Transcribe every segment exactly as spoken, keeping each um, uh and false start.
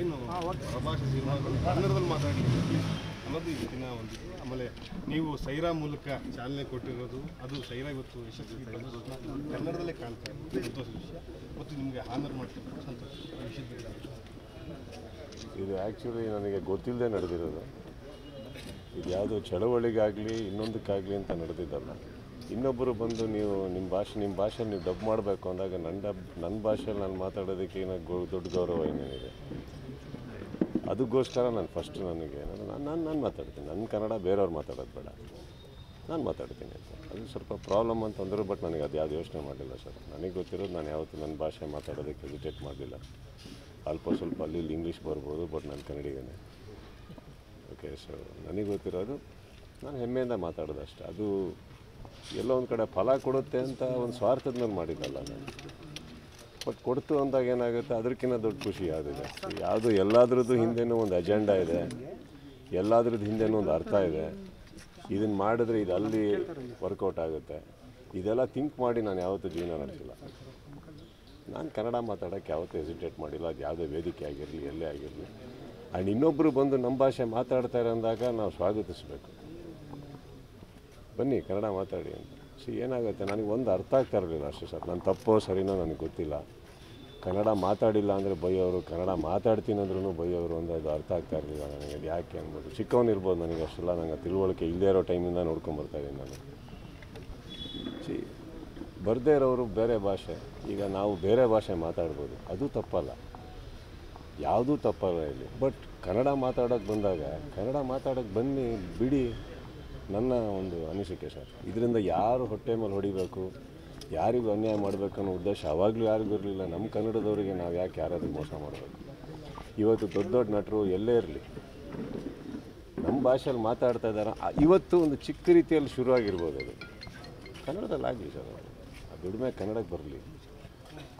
ಏನು ಪರಭಾಷೆ ಸಿನಿಮಾಗಳು ಕನ್ನಡದಲ್ಲಿ ಮಾತಾಡಿ ಅನ್ನೋದು ಇವತ್ತಿನ ಒಂದು. ಆಮೇಲೆ ನೀವು ಸೈರಾ ಮೂಲಕ ಚಾಲನೆ ಕೊಟ್ಟಿರೋದು, ಅದು ಸೈರಾ ಇವತ್ತು ಯಶಸ್ವಿ ಕನ್ನಡದಲ್ಲೇ ಕಾಣ್ತಾ ಇದೆ, ಸಂತೋಷ ವಿಷಯ. ಮತ್ತು ನಿಮಗೆ ಹಾನರ್ ಮಾಡ್ತಿರೋದು ಸಂತೋಷ ವಿಷಯದ. ಇದು ಆ್ಯಕ್ಚುಲಿ ನನಗೆ ಗೊತ್ತಿಲ್ಲದೆ ನಡೆದಿರೋದು. ಇದು ಯಾವುದೋ ಚಳವಳಿಗಾಗಲಿ ಇನ್ನೊಂದಕ್ಕಾಗಲಿ ಅಂತ ನಡೆದಿದ್ದಲ್ಲ. ಇನ್ನೊಬ್ಬರು ಬಂದು ನೀವು ನಿಮ್ಮ ಭಾಷೆ ನಿಮ್ಮ ಭಾಷೆಯಲ್ಲಿ ನೀವು ಡಬ್ ಮಾಡಬೇಕು ಅಂದಾಗ ನನ್ನ ಡಬ್ ನನ್ನ ಭಾಷೆಯಲ್ಲಿ ನಾನು ಮಾತಾಡೋದಕ್ಕೆ ಏನೋ ಗೌ ದೊಡ್ಡ ಗೌರವ ಏನೇನಿದೆ, ಅದಕ್ಕೋಸ್ಕರ ನಾನು ಫಸ್ಟ್ ನನಗೆ ನಾನು ನಾನು ನಾನು ಮಾತಾಡ್ತೀನಿ. ನನ್ನ ಕನ್ನಡ ಬೇರೆಯವ್ರು ಮಾತಾಡೋದು ಬೇಡ, ನಾನು ಮಾತಾಡ್ತೀನಿ ಅಂತ. ಅದು ಸ್ವಲ್ಪ ಪ್ರಾಬ್ಲಮ್ ಅಂತ ಅಂದರು, ಬಟ್ ನನಗೆ ಅದು ಯಾವ್ದು ಯೋಚನೆ ಮಾಡಿಲ್ಲ ಸರ್. ನನಗೆ ಗೊತ್ತಿರೋದು ನಾನು ಯಾವತ್ತೂ ನನ್ನ ಭಾಷೆ ಮಾತಾಡೋದಕ್ಕೆ ಹೆಸಿಟೇಟ್ ಮಾಡಲಿಲ್ಲ. ಅಲ್ಪ ಸ್ವಲ್ಪ ಅಲ್ಲಿ ಇಲ್ಲಿ ಇಂಗ್ಲೀಷ್ ಬರ್ಬೋದು, ಬಟ್ ನಾನು ಕನ್ನಡಿಗನೇ. ಓಕೆ, ಸೊ ನನಗೆ ಗೊತ್ತಿರೋದು ನಾನು ಹೆಮ್ಮೆಯಿಂದ ಮಾತಾಡೋದು ಅಷ್ಟೇ. ಅದು ಎಲ್ಲೋ ಒಂದು ಕಡೆ ಫಲ ಕೊಡುತ್ತೆ ಅಂತ ಒಂದು ಸ್ವಾರ್ಥದ ಮೇಲೆ ಮಾಡಿದ್ದಲ್ಲ ನಾನು. ಬಟ್ ಕೊಡ್ತು ಅಂದಾಗ ಏನಾಗುತ್ತೆ, ಅದಕ್ಕಿಂತ ದೊಡ್ಡ ಖುಷಿ ಯಾವುದಿದೆ. ಯಾವುದು ಎಲ್ಲಾದ್ರದ್ದು ಹಿಂದೆನೂ ಒಂದು ಅಜೆಂಡಾ ಇದೆ, ಎಲ್ಲಾದ್ರದ್ದು ಹಿಂದೆನೂ ಒಂದು ಅರ್ಥ ಇದೆ. ಇದನ್ನು ಮಾಡಿದ್ರೆ ಇದು ಅಲ್ಲಿ ವರ್ಕೌಟ್ ಆಗುತ್ತೆ, ಇದೆಲ್ಲ ಥಿಂಕ್ ಮಾಡಿ ನಾನು ಯಾವತ್ತೂ ಜೀವನ ನಡೆಸಿಲ್ಲ. ನಾನು ಕನ್ನಡ ಮಾತಾಡೋಕ್ಕೆ ಯಾವತ್ತೂ ಹೆಸಿಟೇಟ್ ಮಾಡಿಲ್ಲ, ಅದು ಯಾವುದೇ ವೇದಿಕೆ ಆಗಿರಲಿ ಎಲ್ಲೇ ಆಗಿರಲಿ. ಆ್ಯಂಡ್ ಇನ್ನೊಬ್ಬರು ಬಂದು ನಮ್ಮ ಭಾಷೆ ಮಾತಾಡ್ತಾರೆ ಅಂದಾಗ ನಾವು ಸ್ವಾಗತಿಸಬೇಕು, ಬನ್ನಿ ಕನ್ನಡ ಮಾತಾಡಿ ಅಂತ. ಸೊ ಏನಾಗುತ್ತೆ, ನನಗೆ ಒಂದು ಅರ್ಥ ಆಗ್ತಾ ಇರಲಿಲ್ಲ ಅಷ್ಟೇ ಸರ್. ನಾನು ತಪ್ಪೋ ಸರಿನೋ ನನಗೆ ಗೊತ್ತಿಲ್ಲ. ಕನ್ನಡ ಮಾತಾಡಿಲ್ಲ ಅಂದರೆ ಬೈಯೋರು, ಕನ್ನಡ ಮಾತಾಡ್ತೀನಿ ಅಂದ್ರೂ ಬೈಯೋರು. ಅಂದರೆ ಅದು ಅರ್ಥ ಆಗ್ತಾ ಇರಲಿಲ್ಲ ನನಗೆ, ಅದು ಯಾಕೆ ಅನ್ಬೋದು. ಚಿಕ್ಕವನಿರ್ಬೋದು, ನನಗೆ ಅಷ್ಟೆಲ್ಲ ನನಗೆ ತಿಳುವಳಿಕೆ ಇಲ್ಲದೇ ಇರೋ ಟೈಮಿಂದ ನೋಡ್ಕೊಂಬರ್ತಾಯಿದ್ದೀನಿ ನಾನು. ಸಿ ಬರದೇ ಇರೋರು ಬೇರೆ ಭಾಷೆ, ಈಗ ನಾವು ಬೇರೆ ಭಾಷೆ ಮಾತಾಡ್ಬೋದು, ಅದು ತಪ್ಪಲ್ಲ, ಯಾವುದೂ ತಪ್ಪಲ್ಲ ಇಲ್ಲಿ. ಬಟ್ ಕನ್ನಡ ಮಾತಾಡೋಕ್ಕೆ ಬಂದಾಗ ಕನ್ನಡ ಮಾತಾಡೋಕ್ಕೆ ಬನ್ನಿ ಬಿಡಿ, ನನ್ನ ಒಂದು ಅನಿಸಿಕೆ ಸರ್. ಇದರಿಂದ ಯಾರು ಹೊಟ್ಟೆ ಮೇಲೆ ಹೊಡಿಬೇಕು, ಯಾರಿಗೂ ಅನ್ಯಾಯ ಮಾಡಬೇಕು ಅನ್ನೋ ಉದ್ದೇಶ ಆವಾಗಲೂ ಯಾರಿಗೂ ಇರಲಿಲ್ಲ. ನಮ್ಮ ಕನ್ನಡದವರಿಗೆ ನಾವು ಯಾಕೆ ಯಾರಾದರೂ ಮೋಸ ಮಾಡಬೇಕು. ಇವತ್ತು ದೊಡ್ಡ ದೊಡ್ಡ ನಟರು ಎಲ್ಲೇ ಇರಲಿ ನಮ್ಮ ಭಾಷೆಯಲ್ಲಿ ಮಾತಾಡ್ತಾ ಇದ್ದಾರೆ. ಇವತ್ತು ಒಂದು ಚಿಕ್ಕ ರೀತಿಯಲ್ಲಿ ಶುರುವಾಗಿರ್ಬೋದು, ಅದು ಕನ್ನಡದಲ್ಲಿ ಆಗಲಿ ಸರ್. ಆ ದುಡಿಮೆ ಕನ್ನಡಕ್ಕೆ ಬರಲಿ,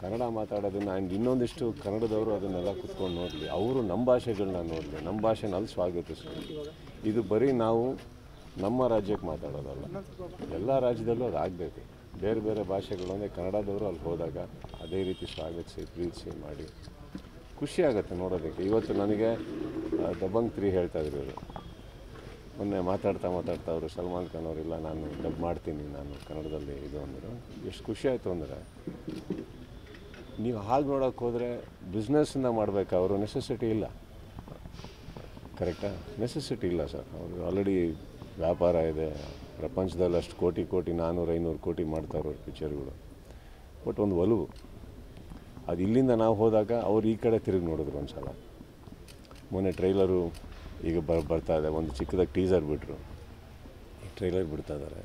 ಕನ್ನಡ ಮಾತಾಡೋದನ್ನು. ಆ್ಯಂಡ್ ಇನ್ನೊಂದಿಷ್ಟು ಕನ್ನಡದವರು ಅದನ್ನೆಲ್ಲ ಕುತ್ಕೊಂಡು ನೋಡಲಿ, ಅವರು ನಮ್ಮ ಭಾಷೆಗಳನ್ನ ನೋಡಲಿ, ನಮ್ಮ ಭಾಷೆನಲ್ಲಿ ಸ್ವಾಗತಿಸಲಿ. ಇದು ಬರೀ ನಾವು ನಮ್ಮ ರಾಜ್ಯಕ್ಕೆ ಮಾತಾಡೋದಲ್ಲ, ಎಲ್ಲ ರಾಜ್ಯದಲ್ಲೂ ಅದು ಆಗಬೇಕು. ಬೇರೆ ಬೇರೆ ಭಾಷೆಗಳಂದರೆ ಕನ್ನಡದವರು ಅಲ್ಲಿ ಹೋದಾಗ ಅದೇ ರೀತಿ ಸ್ವಾಗತಿಸಿ ಪ್ರೀತಿಸಿ ಮಾಡಿ ಖುಷಿಯಾಗುತ್ತೆ ನೋಡೋದಕ್ಕೆ. ಇವತ್ತು ನನಗೆ ದಬಂಗ್ ತ್ರೀ ಹೇಳ್ತಾಯಿದ್ರು ಇವರು. ಮೊನ್ನೆ ಮಾತಾಡ್ತಾ ಮಾತಾಡ್ತಾ ಅವರು ಸಲ್ಮಾನ್ ಖಾನ್ ಅವರಿಲ್ಲ ನಾನು ಡಬ್ ಮಾಡ್ತೀನಿ, ನಾನು ಕನ್ನಡದಲ್ಲಿ ಇದು ಅಂದರು. ಎಷ್ಟು ಖುಷಿ ಆಯಿತು ಅಂದರೆ, ನೀವು ಹಾಗೆ ನೋಡೋಕ್ಕೆ ಹೋದರೆ ಬಿಸ್ನೆಸ್ಸಿಂದ ಮಾಡಬೇಕು, ಅವರು ನೆಸೆಸಿಟಿ ಇಲ್ಲ. ಕರೆಕ್ಟಾ? ನೆಸೆಸಿಟಿ ಇಲ್ಲ ಸರ್. ಅವರು ಆಲ್ರೆಡಿ ವ್ಯಾಪಾರ ಇದೆ, ಪ್ರಪಂಚದಲ್ಲಿ ಅಷ್ಟು ಕೋಟಿ ಕೋಟಿ ನಾನ್ನೂರು ಐನೂರು ಕೋಟಿ ಮಾಡ್ತಾ ಇರೋರು ಪಿಕ್ಚರ್ಗಳು. ಬಟ್ ಒಂದು ಒಲವು ಅದು. ಇಲ್ಲಿಂದ ನಾವು ಹೋದಾಗ ಅವ್ರು ಈ ಕಡೆ ತಿರುಗಿ ನೋಡಿದ್ರು ಒಂದು ಸಲ. ಮೊನ್ನೆ ಟ್ರೈಲರು ಈಗ ಬ ಬರ್ತಾ ಇದೆ, ಒಂದು ಚಿಕ್ಕದಾಗಿ ಟೀಸರ್ ಬಿಟ್ಟರು, ಈ ಟ್ರೈಲರ್ ಬಿಡ್ತಾ ಇದ್ದಾರೆ.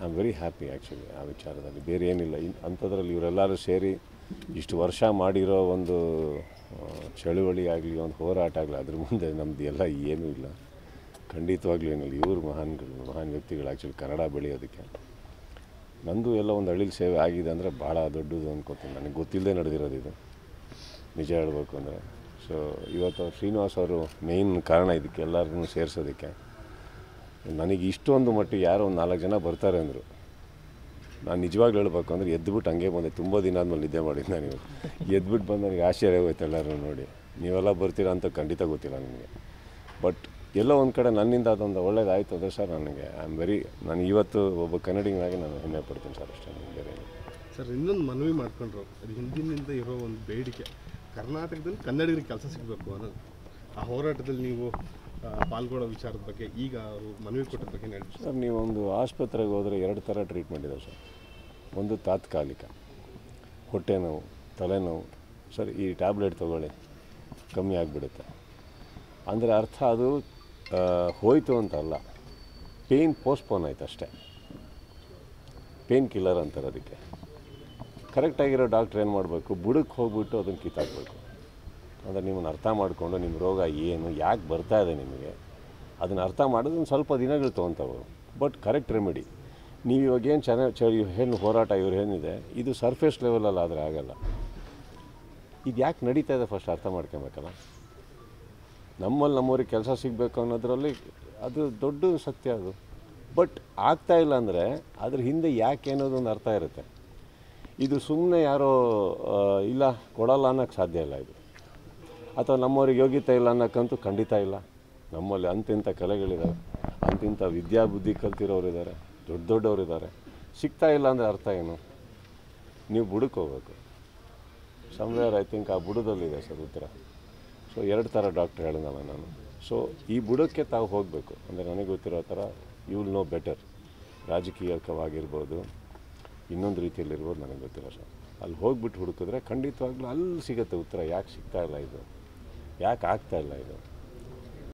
I am very happy actually ಆ ವಿಚಾರದಲ್ಲಿ, ಬೇರೆ ಏನಿಲ್ಲ. ಅಂಥದ್ರಲ್ಲಿ ಇವರೆಲ್ಲರೂ ಸೇರಿ ಇಷ್ಟು ವರ್ಷ ಮಾಡಿರೋ ಒಂದು ಚಳುವಳಿ ಆಗಲಿ ಒಂದು ಹೋರಾಟ ಆಗಲಿ ಅದ್ರ ಮುಂದೆ ನಮ್ಮದು ಎಲ್ಲ ಏನೂ ಇಲ್ಲ. ಖಂಡಿತವಾಗ್ಲೂ ಏನಿಲ್ಲ. ಇವರು ಮಹಾನ್ಗಳು, ಮಹಾನ್ ವ್ಯಕ್ತಿಗಳು ಆ್ಯಕ್ಚುಲಿ ಕನ್ನಡ ಬೆಳೆಯೋದಕ್ಕೆ. ನಂದು ಎಲ್ಲ ಒಂದು ಹಳ್ಳಿಲಿ ಸೇವೆ ಆಗಿದೆ ಅಂದರೆ ಭಾಳ ದೊಡ್ಡದು ಅಂದ್ಕೋತೀನಿ. ನನಗೆ ಗೊತ್ತಿಲ್ಲದೆ ನಡೆದಿರೋದು ಇದು, ನಿಜ ಹೇಳಬೇಕು ಅಂದರೆ. ಸೊ ಇವತ್ತು ಶ್ರೀನಿವಾಸ್ ಅವರು ಮೇಯ್ನ್ ಕಾರಣ ಇದಕ್ಕೆ, ಎಲ್ಲರಿಗೂ ಸೇರಿಸೋದಕ್ಕೆ. ನನಗೆ ಇಷ್ಟೊಂದು ಮಟ್ಟಿಗೆ ಯಾರೋ ಒಂದು ನಾಲ್ಕು ಜನ ಬರ್ತಾರೆ ಅಂದರು. ನಾನು ನಿಜವಾಗ್ಲೂ ಹೇಳಬೇಕು ಅಂದರೆ ಎದ್ದುಬಿಟ್ಟು ಹಂಗೆ ಬಂದೆ. ತುಂಬ ದಿನ ಆದಮೇಲೆ ನಿದ್ದೆ ಮಾಡಿದ್ದು ನಾನು ಇವತ್ತು. ಎದ್ಬಿಟ್ಟು ಬಂದು ನನಗೆ ಆಶ್ಚರ್ಯ ಆಗೋಯ್ತು ಎಲ್ಲರೂ ನೋಡಿ. ನೀವೆಲ್ಲ ಬರ್ತೀರಾ ಅಂತ ಖಂಡಿತ ಗೊತ್ತಿಲ್ಲ ನನಗೆ. ಬಟ್ ಎಲ್ಲೋ ಒಂದು ಕಡೆ ನನ್ನಿಂದ ಅದೊಂದು ಒಳ್ಳೇದಾಯಿತು ಅಂದರೆ ಸರ್ ನನಗೆ ಐ ಆಮ್ ವೆರಿ ನಾನು ಇವತ್ತು ಒಬ್ಬ ಕನ್ನಡಿಗನಾಗಿ ನಾನು ಹೆಮ್ಮೆ ಪಡ್ತೀನಿ ಸರ್. ಅಷ್ಟೇ ಬೇರೆ ಸರ್. ಇನ್ನೊಂದು ಮನವಿ ಮಾಡ್ಕೊಂಡ್ರು, ಅದು ಹಿಂದಿನಿಂದ ಇರೋ ಒಂದು ಬೇಡಿಕೆ, ಕರ್ನಾಟಕದಲ್ಲಿ ಕನ್ನಡಿಗರಿಗೆ ಕೆಲಸ ಸಿಗಬೇಕು ಅನ್ನೋದು. ಆ ಹೋರಾಟದಲ್ಲಿ ನೀವು ಪಾಲ್ಗೊಳ್ಳೋ ವಿಚಾರದ ಬಗ್ಗೆ, ಈಗ ಅವರು ಮನವಿ ಕೊಟ್ಟದ ಬಗ್ಗೆ ಹೇಳ್ತೀವಿ ಸರ್. ನೀವೊಂದು ಆಸ್ಪತ್ರೆಗೆ ಹೋದರೆ ಎರಡು ಥರ ಟ್ರೀಟ್ಮೆಂಟ್ ಇದೆ ಸರ್. ಒಂದು ತಾತ್ಕಾಲಿಕ ಹೊಟ್ಟೆ ನೋವು ತಲೆನೋವು ಸರ್, ಈ ಟ್ಯಾಬ್ಲೆಟ್ ತೊಗೊಳ್ಳಿ ಕಮ್ಮಿ ಆಗಿಬಿಡುತ್ತೆ ಅಂದರೆ ಅರ್ಥ ಅದು ಹೋಯಿತು ಅಂತಲ್ಲ, ಪೇಯ್ನ್ ಪೋಸ್ಟ್ಪೋನ್ ಆಯ್ತು ಅಷ್ಟೇ. ಪೇಯ್ನ್ ಕಿಲ್ಲರ್ ಅಂತಾರೆ ಅದಕ್ಕೆ. ಕರೆಕ್ಟಾಗಿರೋ ಡಾಕ್ಟ್ರ್ ಏನು ಮಾಡಬೇಕು, ಬುಡಕ್ಕೆ ಹೋಗ್ಬಿಟ್ಟು ಅದನ್ನು ಕಿತ್ತಾಕಬೇಕು. ಅಂದರೆ ನಿಮ್ಮನ್ನು ಅರ್ಥ ಮಾಡಿಕೊಂಡು ನಿಮ್ಮ ರೋಗ ಏನು ಯಾಕೆ ಬರ್ತಾ ಇದೆ ನಿಮಗೆ ಅದನ್ನು ಅರ್ಥ ಮಾಡೋದು ಒಂದು ಸ್ವಲ್ಪ ದಿನಗಳು ತೊಗೊತಾವರು. But correct remedy. ನೀವು ಇವಾಗೇನು ಚೆನ್ನಾಗಿ ಏನು ಹೋರಾಟ ಇವ್ರು ಏನಿದೆ ಇದು ಸರ್ಫೇಸ್ ಲೆವೆಲಲ್ಲಿ ಆದರೆ ಆಗಲ್ಲ. ಇದು ಯಾಕೆ ನಡೀತಾ ಇದೆ ಫಸ್ಟ್ ಅರ್ಥ ಮಾಡ್ಕೊಬೇಕಲ್ಲ. ನಮ್ಮಲ್ಲಿ ನಮ್ಮವ್ರಿಗೆ ಕೆಲಸ ಸಿಗಬೇಕು ಅನ್ನೋದರಲ್ಲಿ ಅದು ದೊಡ್ಡ ಸತ್ಯ ಅದು. ಬಟ್ ಆಗ್ತಾಯಿಲ್ಲ ಅಂದರೆ ಅದ್ರ ಹಿಂದೆ ಯಾಕೆ ಅನ್ನೋದೊಂದು ಅರ್ಥ ಇರುತ್ತೆ. ಇದು ಸುಮ್ಮನೆ ಯಾರೋ ಇಲ್ಲ ಕೊಡೋಲ್ಲ ಅನ್ನೋಕ್ಕೆ ಸಾಧ್ಯ ಇಲ್ಲ. ಇದು ಅಥವಾ ನಮ್ಮವರಿಗೆ ಯೋಗ್ಯತೆ ಇಲ್ಲ ಅನ್ನಕಂತೂ ಖಂಡಿತ ಇಲ್ಲ. ನಮ್ಮಲ್ಲಿ ಅಂತಿಂತ ಕಲೆಗಳಿದ್ದಾವೆ, ಅಂತಿಂತ ವಿದ್ಯಾಬುದ್ಧಿ ಕಲ್ತಿರೋರು ಇದ್ದಾರೆ, ದೊಡ್ಡ ದೊಡ್ಡವರು ಇದ್ದಾರೆ. ಸಿಗ್ತಾ ಇಲ್ಲ ಅಂದರೆ ಅರ್ಥ ಏನು? ನೀವು ಬುಡಕ್ಕೆ ಹೋಗಬೇಕು. ಸಮ್ವೇರ್ ಐ ಥಿಂಕ್ ಆ ಬುಡದಲ್ಲಿದೆ ಸರ್ ಉತ್ತರ. ಸೊ ಎರಡು ಥರ ಡಾಕ್ಟ್ರ್ ಹೇಳಿದಲ್ಲ ನಾನು. ಸೊ ಈ ಬುಡಕ್ಕೆ ತಾವು ಹೋಗಬೇಕು ಅಂದರೆ ನನಗೆ ಗೊತ್ತಿರೋ ಥರ ಯು ವಿಲ್ ನೋ ಬೆಟರ್. ರಾಜಕೀಯಕವಾಗಿರ್ಬೋದು, ಇನ್ನೊಂದು ರೀತಿಯಲ್ಲಿರ್ಬೋದು, ನನಗೆ ಗೊತ್ತಿಲ್ಲ ಸರ್. ಅಲ್ಲಿ ಹೋಗ್ಬಿಟ್ಟು ಹುಡುಕಿದ್ರೆ ಖಂಡಿತವಾಗ್ಲೂ ಅಲ್ಲಿ ಸಿಗುತ್ತೆ ಉತ್ತರ. ಯಾಕೆ ಸಿಗ್ತಾ ಇಲ್ಲ ಇದು, ಯಾಕೆ ಆಗ್ತಾ ಇಲ್ಲ ಇದು.